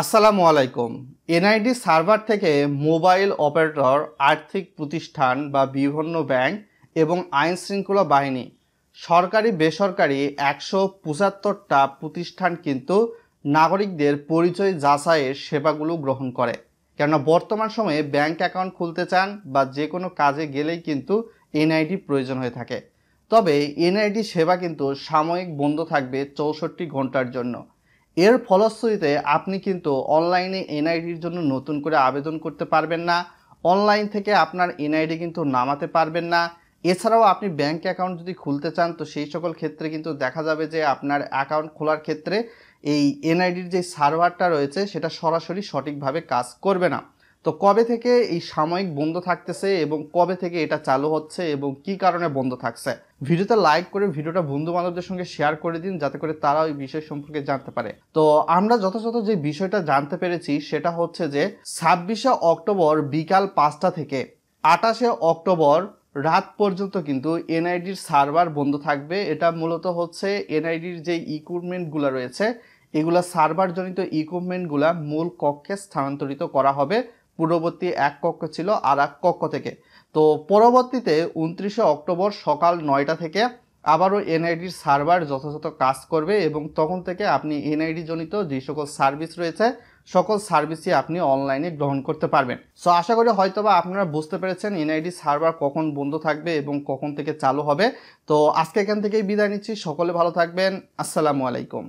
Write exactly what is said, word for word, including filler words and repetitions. আসসালামু আলাইকুম। NID server থেকে মোবাইল অপারেটর, আর্থিক প্রতিষ্ঠান বা বিভিন্ন ব্যাংক এবং আইন শৃঙ্খলা বাহিনী, সরকারি বেসরকারি একশো পঁচাত্তরটা প্রতিষ্ঠান কিন্তু নাগরিকদের পরিচয় যাচাইয়ের সেবাগুলো গ্রহণ করে। কেননা বর্তমান সময়ে ব্যাংক অ্যাকাউন্ট খুলতে চান বা যে কোনো কাজে গেলেই কিন্তু এনআইডি প্রয়োজন হয়ে থাকে। তবে এনআইডি সেবা কিন্তু সাময়িক বন্ধ থাকবে চৌষট্টি ঘন্টার জন্য। এর ফলশ্রুতিতে আপনি কিন্তু অনলাইনে এনআইডির জন্য নতুন করে আবেদন করতে পারবেন না, অনলাইন থেকে আপনার এনআইডি কিন্তু নামাতে পারবেন না। এছাড়াও আপনি ব্যাংক অ্যাকাউন্ট যদি খুলতে চান, তো সেই সকল ক্ষেত্রে কিন্তু দেখা যাবে যে আপনার অ্যাকাউন্ট খোলার ক্ষেত্রে এই এনআইডির যে সার্ভারটা রয়েছে সেটা সরাসরি সঠিকভাবে কাজ করবে না। তো কবে থেকে এই সাময়িক বন্ধ থাকতেছে এবং কবে থেকে এটা চালু হচ্ছে এবং কি কারণে বন্ধ থাকছে, ভিডিওটা লাইক করে ভিডিওটা বন্ধু বান্ধবদের সঙ্গে শেয়ার করে দিন, যাতে করে তারা ওই বিষয় সম্পর্কে জানতে পারে। তো আমরা যথাযথ যে বিষয়টা জানতে পেরেছি সেটা হচ্ছে যে ছাব্বিশে অক্টোবর বিকাল পাঁচটা থেকে আটাশে অক্টোবর রাত পর্যন্ত কিন্তু এনআইডির সার্ভার বন্ধ থাকবে। এটা মূলত হচ্ছে এনআইডির যে ইকুইপমেন্টগুলো রয়েছে এগুলো সার্ভারজনিত ইকুইপমেন্টগুলো মূল কক্ষে স্থানান্তরিত করা হবে। পূর্ববর্তী এক কক্ষ ছিল আর এক কক্ষ থেকে। তো পরবর্তীতে উনত্রিশে অক্টোবর সকাল নয়টা থেকে আবারও এনআইডির সার্ভার যথাযথ কাজ করবে এবং তখন থেকে আপনি এনআইডি জনিত যে সকল সার্ভিস রয়েছে সকল সার্ভিসই আপনি অনলাইনে গ্রহণ করতে পারবেন। সো আশা করি হয়তোবা আপনারা বুঝতে পেরেছেন এনআইডি সার্ভার কখন বন্ধ থাকবে এবং কখন থেকে চালু হবে। তো আজকে এখান থেকেই বিদায় নিচ্ছি। সকলে ভালো থাকবেন। আসসালামু আলাইকুম।